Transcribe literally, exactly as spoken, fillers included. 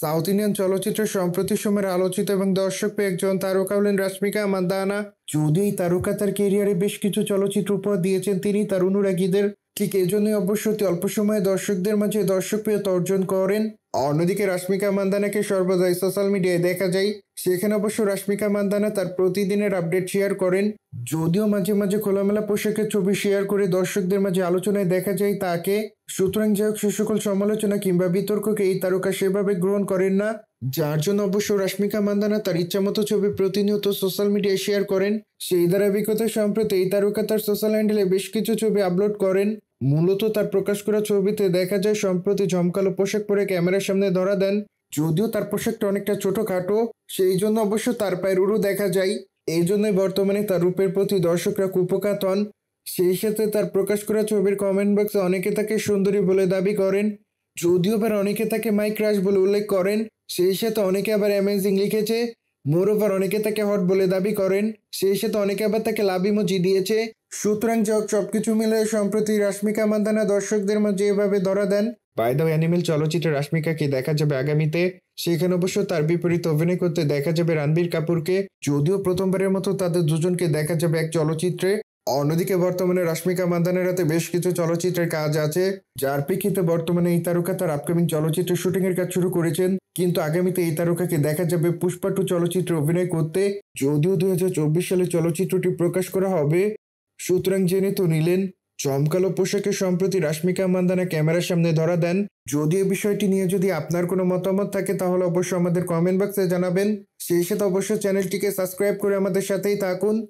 South Indian चलचित्रे सम्प्रति समय आलोचित और दर्शक पे एक तारका हलन रश्मिका मंडाना। जदि तारका तार कैरियारे बेश किछु चलचित्र उपहार दिएछेन तिनि तार अनुरागीदेर, ठीक एजन्य अवश्य अति अल्प समय दर्शकदेर माझे दर्शकप्रियता अर्जन करेन। अन्यदिके रश्मिका मंडानाके सर्वदाई सोशल मीडियाय देखा जाय। सेखाने अवश्य रश्मिका मंडाना तार प्रतिदिनेर आपडेट शेयर करें, जदिओ माझे माझे खोलामेला पोशाकेर छवि शेयर करे दर्शकदेर माझे आलोचनाय देखा जाय ताके। सूत्रां जायक से सकल समालोचना किंबा बितर्कके एई तारका सेभावे ग्रहण करेन ना, जार जन्य अवश्य रश्मिका मंडाना तार इच्छामतो छवि प्रतिनियत सोशल मीडियाय शेयर करें। सेई धाराबाहिकताय सम्प्रति एई तारका तार सोशल हैंडले बेश किछु छवि आपलोड करें। मूलत तार प्रकाश करा छबिते देखा जाय सम्प्रति झमकालो पोशाक परे क्यामेरार सामने धरा देन, जदिओ तार पोशाकटा अनेकटा छोटोखाटो, सेई जन्य अवश्य तार पायेर उरु देखा जाय। एई जन्यई बर्तमाने तार रूपेर प्रति दर्शकरा कुपोकात हन। सेई साथे तार प्रकाश करा छबिर कमेंट बक्से अनेके ताके सुंदरी बले दाबी करेन, जदिओ आबार अनेके ताके माई क्राश बले उल्लेख करेन। सेई साथे अनेके आबार अमेजिंग लिखेछे, मोरओभार अनेके ताके हट बले दाबी करेन। सेई साथे अनेके आबार ताके लाभ इमोजी दिएछे। सूत्रां जायक सबकिछु मिले सम्प्रति रश्मिका मंडाना दर्शकदेर माझे एभावे धरा देन। बाय द वे एनिमेल चलचित्रे रश्मिकाके देखा जाबे आगामीते, सेखाने अवश्य तार विपरीत अभिनय करते देखा जाबे रणबीर कपूरके, जदिओ प्रथमबारेर मतो तादेर दुजनके देखा जाबे एक चलचित्रे। अन्यदिके बर्तमाने रश्मिका मंडानार हाते बेश किछु चलचित्रेर काज आछे, जार प्रेक्षिते बर्तमाने एई तारका तार आपकामिं चलचित्र शुटिंगेर काज शुरू करेछेन, किन्तु आगामीते एई तारकाके देखा जाबे पुष्पा टू चलचित्रे अभिनय करते, जदिओ दुई हजार चौबीस साले चलचित्रटी प्रकाश करा हबे। सूत्रां जेने तो निलेन चमकालो पोशाके सम्प्रति रश्मिका मंडाना कैमरार सामने धरा देन। जदि विषयटी निये यदि आपनार कोनो मतामत थाके ताहले अवश्य आमादेर कमेंट बक्से जानाबेन। सेई साथे अवश्य चैनलटिके सबस्क्राइब करे आमादेर साथेई थाकुन।